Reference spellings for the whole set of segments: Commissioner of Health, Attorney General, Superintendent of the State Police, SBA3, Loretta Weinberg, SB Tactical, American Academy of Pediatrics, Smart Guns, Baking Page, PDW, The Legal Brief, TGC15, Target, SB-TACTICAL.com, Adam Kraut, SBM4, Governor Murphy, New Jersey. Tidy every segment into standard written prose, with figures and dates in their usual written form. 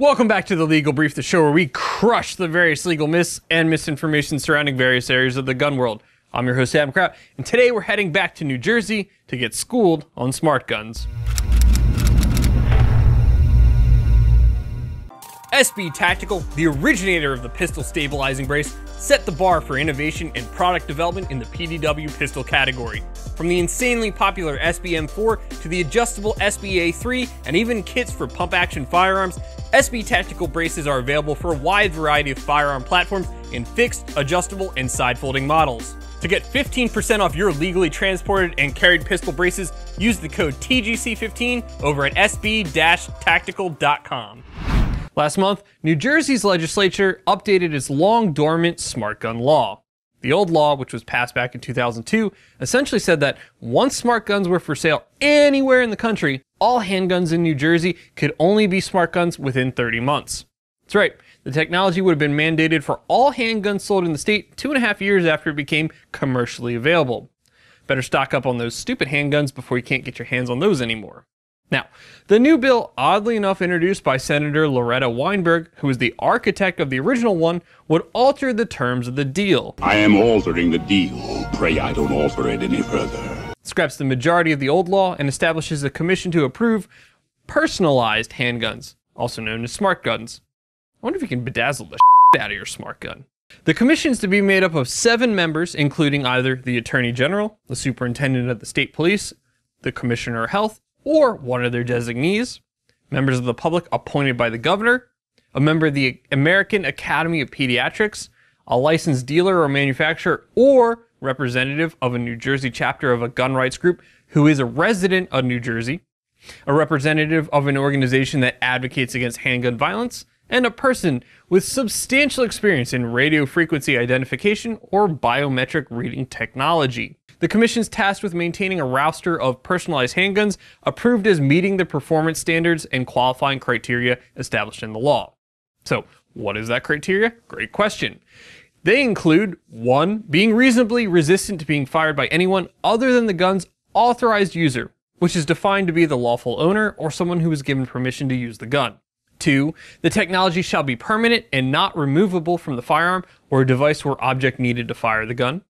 Welcome back to The Legal Brief, the show where we crush the various legal myths and misinformation surrounding various areas of the gun world. I'm your host, Adam Kraut, and today we're heading back to New Jersey to get schooled on smart guns. SB Tactical, the originator of the pistol stabilizing brace, set the bar for innovation and product development in the PDW pistol category. From the insanely popular SBM4 to the adjustable SBA3 and even kits for pump-action firearms, SB Tactical braces are available for a wide variety of firearm platforms in fixed, adjustable, and side-folding models. To get 15% off your legally transported and carried pistol braces, use the code TGC15 over at SB-TACTICAL.com. Last month, New Jersey's legislature updated its long-dormant smart gun law. The old law, which was passed back in 2002, essentially said that once smart guns were for sale anywhere in the country, all handguns in New Jersey could only be smart guns within 30 months. That's right, the technology would have been mandated for all handguns sold in the state 2.5 years after it became commercially available. Better stock up on those stupid handguns before you can't get your hands on those anymore. Now, the new bill, oddly enough introduced by Senator Loretta Weinberg, who was the architect of the original one, would alter the terms of the deal. I am altering the deal. Pray I don't alter it any further. Scraps the majority of the old law and establishes a commission to approve personalized handguns, also known as smart guns. I wonder if you can bedazzle the shit out of your smart gun. The commission is to be made up of 7 members, including either the Attorney General, the Superintendent of the State Police, the Commissioner of Health, or one of their designees, members of the public appointed by the governor, a member of the American Academy of Pediatrics, a licensed dealer or manufacturer, or representative of a New Jersey chapter of a gun rights group who is a resident of New Jersey, a representative of an organization that advocates against handgun violence, and a person with substantial experience in radio frequency identification or biometric reading technology. The commission's tasked with maintaining a roster of personalized handguns approved as meeting the performance standards and qualifying criteria established in the law. So, what is that criteria? Great question. They include 1. Being reasonably resistant to being fired by anyone other than the gun's authorized user, which is defined to be the lawful owner or someone who is given permission to use the gun. 2. The technology shall be permanent and not removable from the firearm or a device or object needed to fire the gun.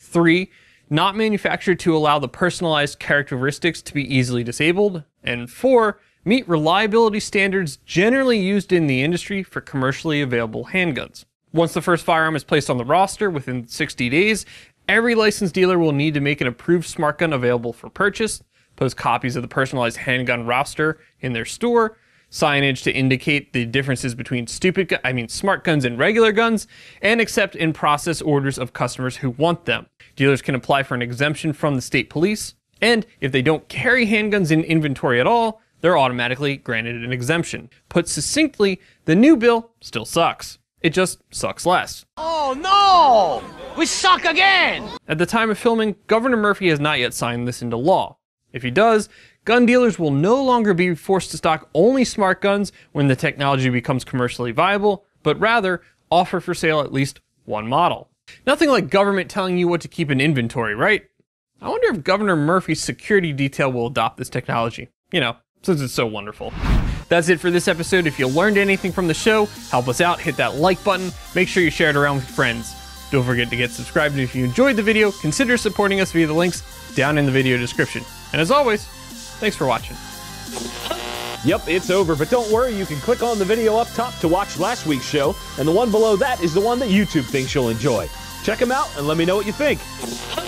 3. Not manufactured to allow the personalized characteristics to be easily disabled. And 4, meet reliability standards generally used in the industry for commercially available handguns. Once the first firearm is placed on the roster within 60 days, every licensed dealer will need to make an approved smart gun available for purchase, post copies of the personalized handgun roster in their store, signage to indicate the differences between smart guns and regular guns, and accept and process orders of customers who want them. Dealers can apply for an exemption from the state police, and if they don't carry handguns in inventory at all, they're automatically granted an exemption. Put succinctly, the new bill still sucks. It just sucks less. Oh no! We suck again! At the time of filming, Governor Murphy has not yet signed this into law. If he does, gun dealers will no longer be forced to stock only smart guns when the technology becomes commercially viable, but rather offer for sale at least one model. Nothing like government telling you what to keep in inventory, right? I wonder if Governor Murphy's security detail will adopt this technology, you know, since it's so wonderful. That's it for this episode. If you learned anything from the show, help us out, hit that like button, make sure you share it around with your friends. Don't forget to get subscribed, and if you enjoyed the video, consider supporting us via the links down in the video description. And as always, thanks for watching. Yep, it's over, but don't worry, you can click on the video up top to watch last week's show, and the one below that is the one that YouTube thinks you'll enjoy. Check them out and let me know what you think.